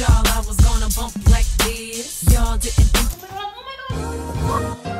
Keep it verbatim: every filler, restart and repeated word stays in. y'all I was gonna bump like this. Y'all didn't think. Oh my God. Oh my God.